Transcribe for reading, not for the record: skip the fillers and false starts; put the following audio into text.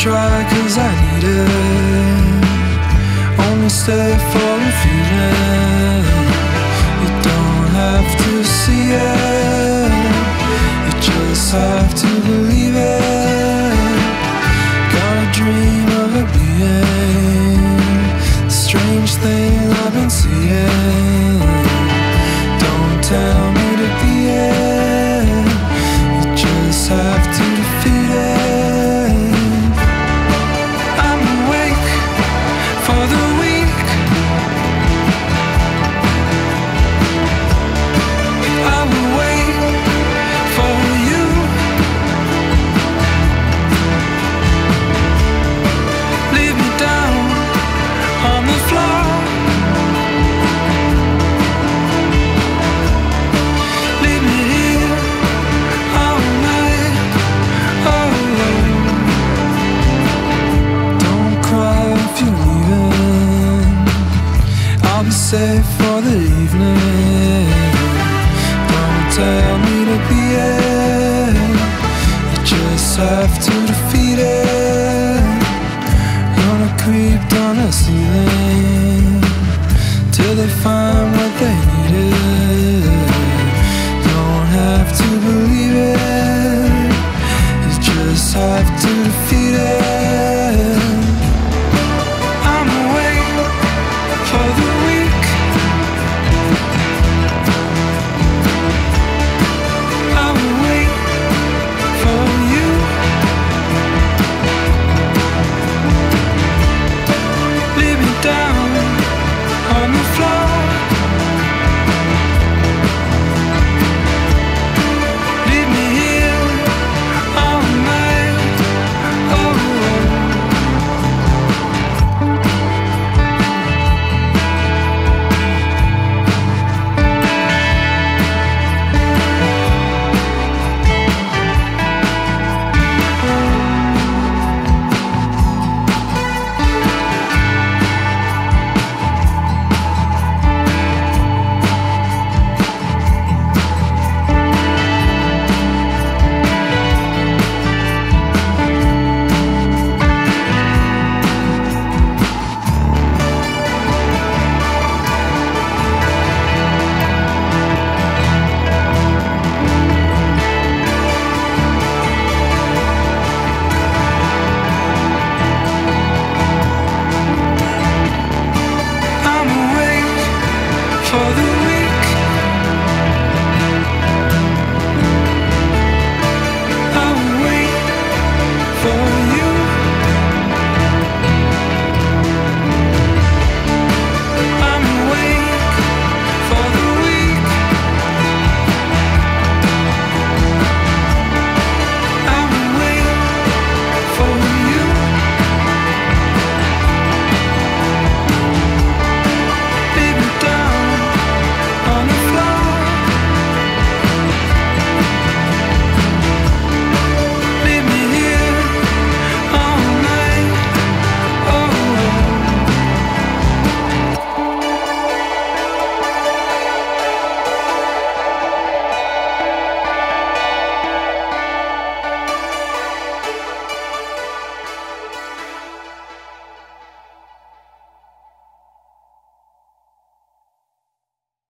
try, cause I need it. Only stay for a feeling. You don't have to see it, you just have to believe it. Got a dream of it being the strange thing I've been seeing. Don't tell me to be it, you just have to defeat it. Safe for the evening. Don't tell me to be it, you just have to defeat it. Gonna creep down the ceiling till they find what they needed. Don't have to believe it, you just have to defeat it. I'm awake for the week. Down on the floor.